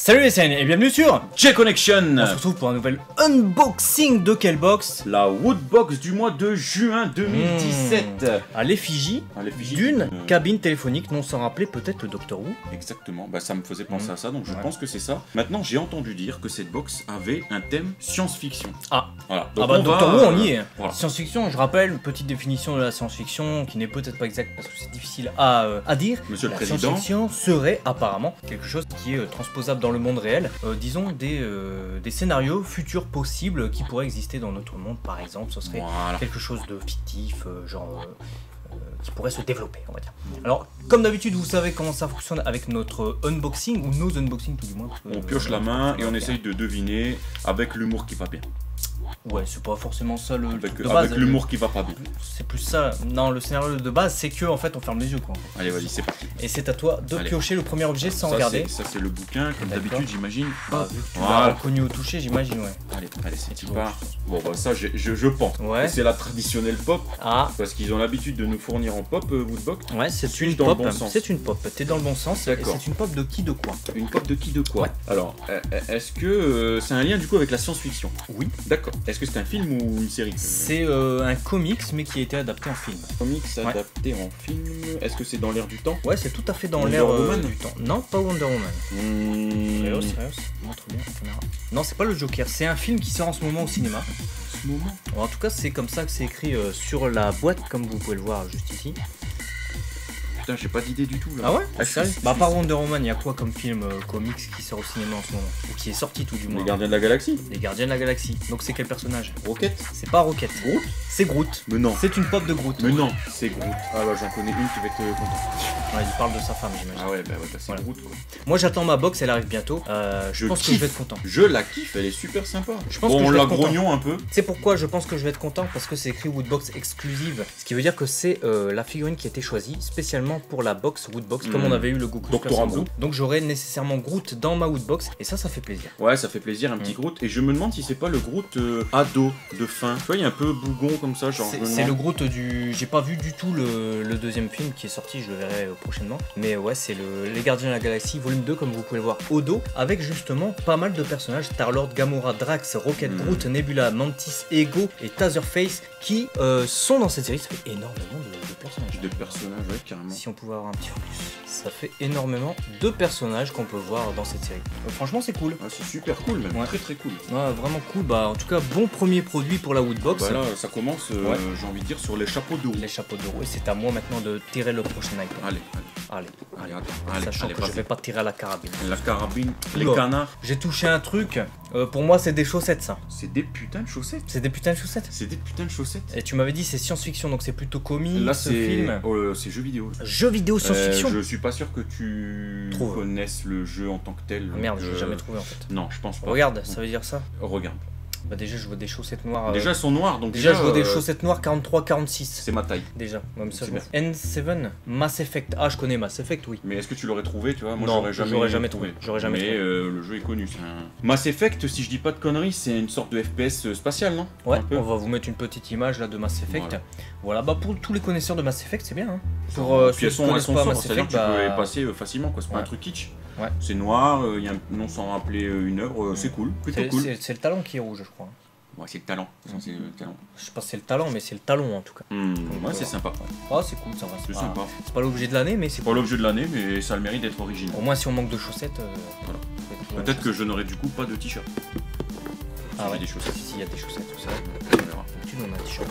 Salut les scènes et bienvenue sur G-Connection. On se retrouve pour un nouvel unboxing de quelle box? La Wootbox du mois de juin 2017. À l'effigie d'une cabine téléphonique dont s'en rappelait peut-être le Doctor Who. Exactement, bah, ça me faisait penser à ça, donc je pense que c'est ça. Maintenant j'ai entendu dire que cette box avait un thème science-fiction. Ah, voilà. Donc, ah bah Doctor Who on y est. Voilà. Science-fiction, je rappelle, petite définition de la science-fiction qui n'est peut-être pas exacte parce que c'est difficile à dire. Monsieur le Président, science-fiction serait apparemment quelque chose qui est transposable dans le monde réel, disons des scénarios futurs possibles qui pourraient exister dans notre monde, par exemple, ce serait quelque chose de fictif, genre qui pourrait se développer, on va dire. Alors, comme d'habitude, vous savez comment ça fonctionne avec notre unboxing, ou nos unboxings tout du moins. Parce que, on pioche la main et on essaye de deviner avec l'humour qui va bien. Ouais, c'est pas forcément ça le truc de base. Avec l'humour qui va pas bien. C'est plus ça. Non, le scénario de base, c'est que en fait on ferme les yeux quoi. Allez, vas-y, c'est parti. Et c'est à toi de piocher le premier objet sans regarder. Ça c'est le bouquin, comme d'habitude, j'imagine. Ah, vu que tu l'as reconnu au toucher, j'imagine, ouais. Allez, allez, c'est part. Bon, bah ça, je pense. Ouais. C'est la traditionnelle pop. Ah. Parce qu'ils ont l'habitude de nous fournir en pop, Wootbox. Ouais, c'est une pop. C'est une pop. T'es dans le bon sens. D'accord. C'est une pop de qui, de quoi? Une pop de qui, de quoi? Alors, est-ce que c'est un lien du coup avec la science-fiction? Oui. D'accord. Est-ce que c'est un film ou une série? C'est un comics mais qui a été adapté en film. Comics adapté en film. Est-ce que c'est dans l'air du temps? Ouais, c'est tout à fait dans l'air du temps. Non, pas Wonder Woman. Montre bien la caméra. Non, c'est pas le Joker. C'est un film qui sort en ce moment au cinéma. En ce moment? Alors, en tout cas, c'est comme ça que c'est écrit sur la boîte, comme vous pouvez le voir juste ici. Putain, j'ai pas d'idée du tout là. Ah ouais? Bah, par Wonder Woman, il y a quoi comme film comics qui sort au cinéma en ce moment? Ou qui est sorti tout du moins? Les Gardiens de la Galaxie. Les Gardiens de la Galaxie. Donc, c'est quel personnage? Rocket? C'est pas Rocket. Groot? C'est Groot. Mais non. C'est une pop de Groot. Mais non, c'est Groot. Ah bah, j'en connais une qui va être contente. Ouais, il parle de sa femme, j'imagine. Ah ouais, bah, ouais, c'est Groot. Ouais. Moi, j'attends ma box, elle arrive bientôt. Je pense que je vais être content. Je la kiffe, elle est super sympa. Je pense que on la grognon un peu. C'est pourquoi je pense que je vais être content, parce que c'est écrit Wootbox exclusive. Ce qui veut dire que c'est la figurine qui a été choisie spécialement pour la box Wootbox, comme on avait eu le Goku. Donc j'aurai nécessairement Groot dans ma Wootbox et ça, ça fait plaisir. Ouais, ça fait plaisir, un petit Groot. Et je me demande si c'est pas le Groot ado de fin. Tu vois, il est un peu bougon comme ça, genre. C'est le Groot du. J'ai pas vu du tout le deuxième film qui est sorti, je le verrai prochainement. Mais ouais, c'est Les Gardiens de la Galaxie, volume 2, comme vous pouvez le voir au dos, avec justement pas mal de personnages: Star Lord, Gamora, Drax, Rocket, Groot, Nebula, Mantis, Ego et Tazerface qui sont dans cette série. Ça fait énormément de personnages. De personnages, ouais, carrément. Si on pouvait avoir un petit focus, ça fait énormément de personnages qu'on peut voir dans cette série. Franchement, c'est cool. Ah, c'est super cool, même. Ouais. Très très cool. Ouais, vraiment cool. Bah, en tout cas, bon premier produit pour la Wootbox. Bah là, ça commence, j'ai envie de dire, sur les chapeaux de roue. Les chapeaux de roue. Et c'est à moi maintenant de tirer le prochain item. Allez, allez, allez, allez. Sachant que je vais pas tirer à la carabine. La carabine, les canards. J'ai touché un truc. Pour moi, c'est des chaussettes, ça. C'est des putains de chaussettes. C'est des putains de chaussettes. C'est des putains de chaussettes. Et tu m'avais dit, c'est science-fiction, donc c'est plutôt comique. Là, c'est film. C'est jeu vidéo. Jeu vidéo science-fiction. Je suis pas sûr que tu connaisses le jeu en tant que tel. Merde, j'ai jamais trouvé en fait. Non, je pense pas. Regarde, ça veut dire ça. Regarde. Bah déjà je vois des chaussettes noires. Déjà elles sont noires donc déjà je vois des chaussettes noires 43-46. C'est ma taille. Déjà, même ça. N7, Mass Effect. Ah je connais Mass Effect oui. Mais est-ce que tu l'aurais trouvé tu vois? Moi j'aurais jamais trouvé. J'aurais jamais trouvé. Mais le jeu est connu. Mass Effect si je dis pas de conneries c'est une sorte de FPS spatial non? Ouais. On va vous mettre une petite image là de Mass Effect. Voilà, bah pour tous les connaisseurs de Mass Effect c'est bien. Hein. Pour ceux qui connaissent pas Mass Effect, tu peux passer facilement quoi. C'est pas un truc kitsch. Ouais. C'est noir, il y a un nom sans rappeler une œuvre, c'est cool, plutôt cool. C'est le talent qui est rouge, je crois. Ouais, c'est le talent. Je sais pas si c'est le talent, mais c'est le talon en tout cas. Ouais, c'est sympa. Ah, c'est cool, ça va. C'est sympa. C'est pas l'objet de l'année, mais c'est. Pas l'objet de l'année, mais ça a le mérite d'être original. Au moins, si on manque de chaussettes. Voilà. Peut-être que je n'aurai du coup pas de t-shirt. Ah ouais, des chaussettes. Si, il y a des chaussettes, tout ça. On verra. Tu nous en as un t-shirt.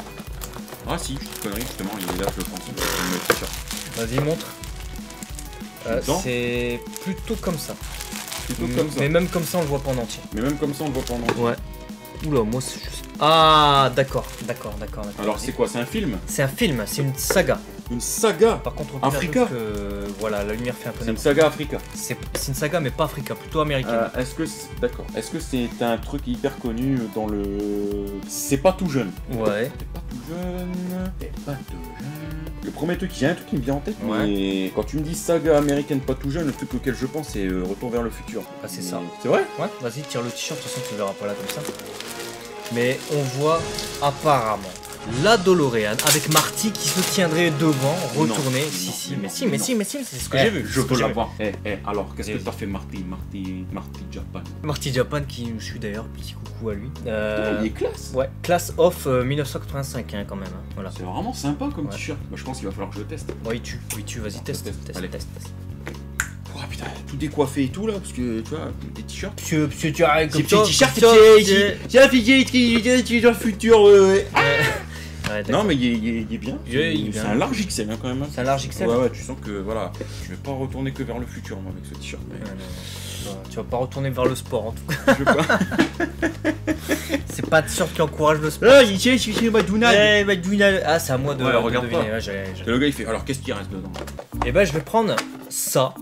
Ah si, petite connerie justement, il est là, je le prends. Vas-y, montre. C'est plutôt comme ça. Plutôt comme ça. Mais même comme ça on le voit pas en entier. Mais même comme ça on le voit pas en entier. Ouais. Oula, moi c'est juste. Ah d'accord. Alors c'est quoi? C'est un film? C'est un film, c'est une saga. Une saga. Par contre, on peut dire que voilà, la lumière fait un peu. C'est une saga Africa. C'est une saga, mais pas Africa, plutôt américaine. Est-ce que d'accord. Est-ce que c'est un truc hyper connu dans le. C'est pas tout jeune. Ouais. C'est pas tout jeune. C'est pas tout jeune. Le premier truc, j'ai un truc qui me vient en tête, mais quand tu me dis saga américaine pas tout jeune, le truc auquel je pense c'est Retour vers le futur. Ah c'est ça. C'est vrai? Ouais. Vas-y, tire le t-shirt, de toute façon tu verras pas là comme ça. Mais on voit apparemment la DeLorean avec Marty qui se tiendrait devant, retourné. Si, mais c'est ce que j'ai vu. Je peux la voir. Alors, qu'est-ce que t'as fait, Marty Japan? Marty Japan, qui je suis d'ailleurs, petit coucou à lui. Il est classe. Ouais, class of 1985 hein, quand même. Hein. Voilà. C'est vraiment sympa comme t-shirt. Bah, je pense qu'il va falloir que je le teste. Oui, tu, vas-y, teste. Oh putain, tout décoiffé et tout là, parce que tu vois, des t-shirts. Monsieur, tu as comme ça. C'est un t-shirt qui est futur. Ouais, non mais il est bien, c'est un large XL hein, quand même. C'est un large XL. Ouais, tu sens que voilà, je vais pas retourner que vers le futur moi avec ce t-shirt. Mais... Tu vas pas retourner vers le sport en tout cas. Je veux pas. C'est pas de t-shirt qui encourage le sport. Ah, il tient, c'est Madounal. Ah, c'est à moi de deviner. Là, le gars il fait, alors qu'est-ce qui reste dedans? Et ben je vais prendre ça.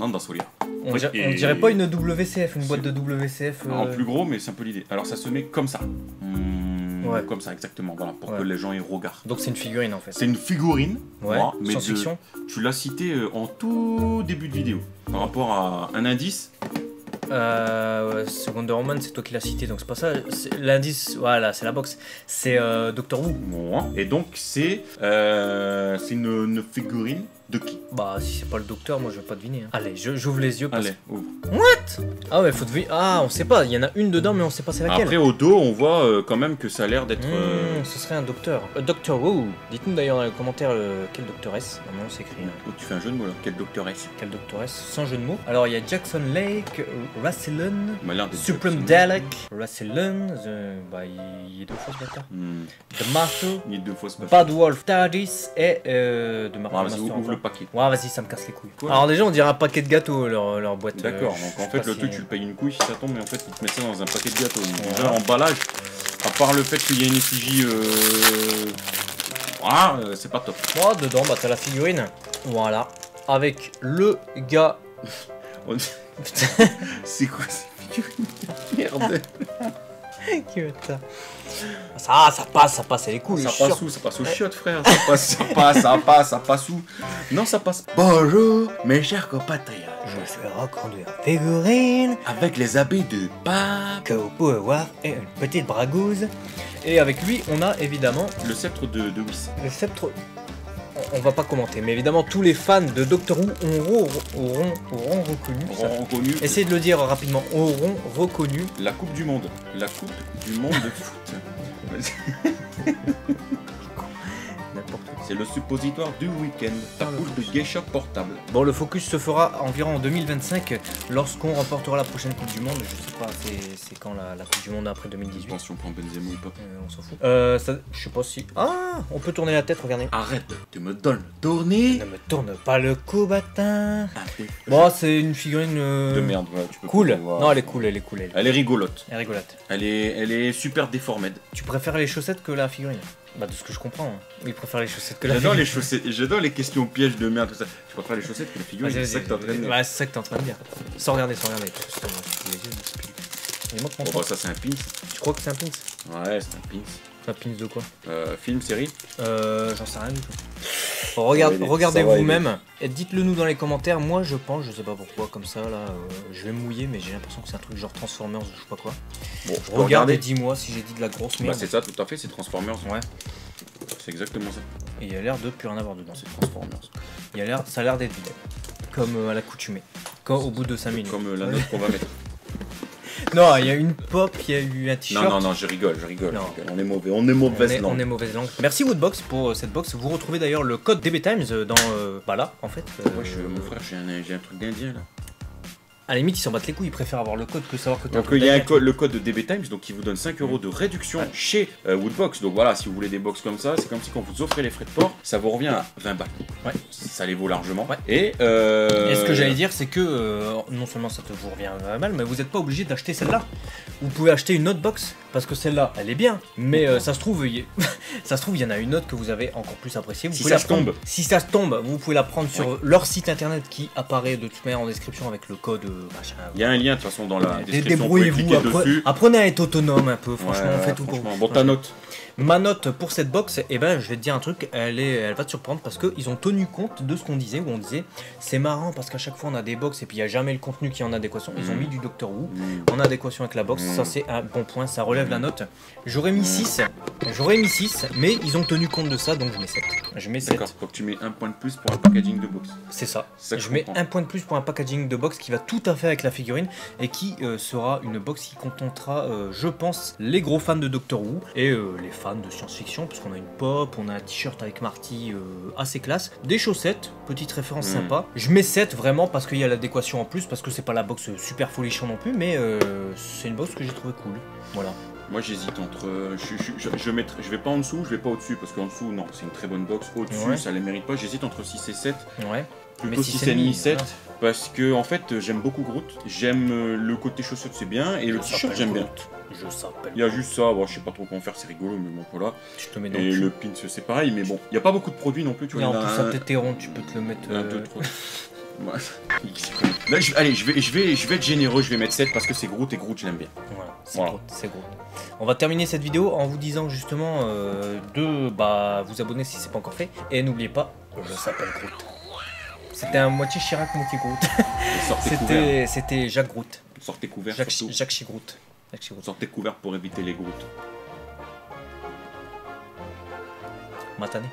Non, dans celui-là. On dirait pas une WCF, une boîte de WCF. En plus gros, mais c'est un peu l'idée. Alors ça se met comme ça. Ouais. Comme ça, exactement, voilà, pour que les gens y regardent. Donc c'est une figurine en fait. C'est une figurine, mais science-fiction. Tu l'as cité en tout début de vidéo. Par rapport à un indice. Wonder Woman, c'est toi qui l'as cité, donc c'est pas ça. L'indice, voilà, c'est la box. C'est Doctor Who. Ouais. Et donc c'est une figurine de qui? Bah si c'est pas le docteur, moi je vais pas deviner. Hein. Allez, j'ouvre les yeux. Allez, ouvre. What? Ah ouais, faut deviner. Ah, on sait pas. Il y en a une dedans, mais on sait pas c'est laquelle. Après au dos, on voit quand même que ça a l'air d'être. Ce serait un docteur. Doctor Who. Dites-nous d'ailleurs dans les commentaires quel docteur est-ce. Normalement c'est écrit. Oh, tu fais un jeu de mots là. Quel docteur est-ce? Quel docteur est-ce? Sans jeu de mots. Alors il y a Jackson Lake. Rassilon, Supreme Dalek, Rassilon, il est deux fois ce bâtard. The Master, il est deux fois ce bâtard. Bad Wolf, Tardis et The Master. Ouvre le paquet. Ouais, vas-y, ça me casse les couilles. Quoi, alors, déjà, on dirait un paquet de gâteaux, leur boîte. D'accord, donc en fait, le truc, tu le payes une couille si ça tombe, mais en fait, ils te mettent ça dans un paquet de gâteaux. Déjà, l'emballage, à part le fait qu'il y a une effigie. Ah, c'est pas top. Moi, dedans, bah, t'as la figurine. Voilà. Avec le gars. Putain, c'est quoi cette figurine de merde? Ça passe, elle est cool. Ça passe où chiottes, frère. Ça passe où? Non, ça passe. Bonjour, mes chers compatriotes. Je suis reconduit en figurine avec les habits de pape que vous pouvez voir et une petite bragouse. Et avec lui, on a évidemment le sceptre de Whis. Le sceptre. On va pas commenter, mais évidemment tous les fans de Doctor Who auront reconnu. Essayez de le dire rapidement. Auront reconnu la Coupe du Monde. La Coupe du Monde de foot. C'est le suppositoire du week-end. Ta poule de geisha portable. Bon, le focus se fera environ en 2025 lorsqu'on remportera la prochaine Coupe du Monde. Je sais pas, c'est quand la Coupe du Monde après 2018. Attention, on prend Benzema ou pas. On s'en fout. Je sais pas si. Ah, on peut tourner la tête, regardez. Arrête, tu me donnes le tournis. Ne me tourne pas le cou, bâtard. Bon, c'est une figurine. De merde, ouais, tu peux. Cool. Non, elle est cool. Elle est rigolote. Elle est rigolote. Elle est super déformée. Tu préfères les chaussettes que la figurine? Bah de ce que je comprends, hein. Il préfère les chaussettes que la figurine. J'adore les chaussettes, j'adore les questions pièges de merde, tout ça. Tu préfères les chaussettes que la figurine, c'est ça que t'es en train de dire. Bah c'est ça que t'es en train de dire. Sans regarder. Il manque mon temps. Ça c'est un pins. Tu crois que c'est un pins? Ouais, c'est un pins. Un pins de quoi? Film, série? J'en sais rien du tout. Regardez vous-même et dites-le nous dans les commentaires. Moi je pense, je sais pas pourquoi, comme ça là, je vais mouiller, mais j'ai l'impression que c'est un truc genre Transformers ou je sais pas quoi. Bon, regardez, dis-moi si j'ai dit de la grosse merde. Bah c'est ça, tout à fait, c'est Transformers. Ouais. C'est exactement ça. Et il y a l'air de plus rien avoir dedans, c'est Transformers. Ça a l'air d'être vide. Comme à l'accoutumée. Quand au bout de 5 minutes. Comme la note qu'on va mettre. Non, il y a une pop, il y a eu un t-shirt. Non, je rigole. On est mauvaise langue. Merci Wootbox pour cette box. Vous retrouvez d'ailleurs le code DBTimes dans... là, en fait. Ouais, mon frère, j'ai un truc d'indien, là. À la limite, ils s'en battent les couilles, ils préfèrent avoir le code que savoir que t'as. Donc il y a le code de DBTimes, donc qui vous donne 5 € de réduction chez Wootbox. Donc voilà, si vous voulez des box comme ça, c'est comme si quand vous offrez les frais de port, ça vous revient à 20 balles. Ouais. Ça les vaut largement. Ouais. Et ce que j'allais dire, c'est que non seulement ça vous revient à 20 balles, mais vous n'êtes pas obligé d'acheter celle-là. Vous pouvez acheter une autre box, parce que celle-là, elle est bien, mais ça se trouve, il y en a une autre que vous avez encore plus appréciée. Si ça se tombe. Si ça se tombe, vous pouvez la prendre sur leur site internet qui apparaît de toute manière en description avec le code. Il y a un lien de toute façon dans la description. Débrouillez-vous, apprenez à être autonome un peu, franchement, on fait tout pour vous. Bon, ta note. Ma note pour cette box, eh ben, je vais te dire un truc, elle va te surprendre parce qu'ils ont tenu compte de ce qu'on disait, où on disait c'est marrant parce qu'à chaque fois on a des box et puis il n'y a jamais le contenu qui est en adéquation. Ils ont mis du Doctor Who en adéquation avec la box. Ça, c'est un bon point. Ça relève la note. J'aurais mis 6. J'aurais mis 6, mais ils ont tenu compte de ça, donc je mets 7. Je mets 7. D'accord, donc tu mets un point de plus pour un packaging de box. C'est ça. Ça je mets un point de plus pour un packaging de box qui va tout à fait avec la figurine et qui sera une box qui contentera, je pense, les gros fans de Doctor Who et les fans de science-fiction, parce qu'on a une pop, on a un t-shirt avec Marty assez classe, des chaussettes, petite référence sympa. Je mets 7 vraiment parce qu'il y a l'adéquation en plus, parce que c'est pas la box super folichon non plus, mais c'est une box que j'ai trouvé cool. Voilà. Moi j'hésite entre, je vais pas en dessous, je vais pas au-dessus, parce qu'en dessous non, c'est une très bonne box, au-dessus ça les mérite pas, j'hésite entre 6 et 7. Ouais. Plutôt 6,5-7, parce que en fait j'aime beaucoup Groot, j'aime le côté chaussette c'est bien, et le t-shirt j'aime bien. Je s'appelle. Il y a juste ça, bon, je sais pas trop comment faire, c'est rigolo, mais bon voilà. Je te mets dans et le pins c'est pareil, mais bon, il n'y a pas beaucoup de produits non plus, tu vois. Non, en plus ça t'était rond, tu peux te le mettre. 1, 2, 3. Voilà. Là, allez, je vais être généreux, je vais mettre 7 parce que c'est Groot et Groot, je l'aime bien. Voilà, c'est voilà. Groot. On va terminer cette vidéo en vous disant justement de vous abonner si c'est pas encore fait. Et n'oubliez pas, je s'appelle Groot. C'était un moitié Chirac, moitié Groot. C'était Jacques Groot. Sortez couvert. Jacques Chigroot. Sortez couvert pour éviter les Groot. Matané.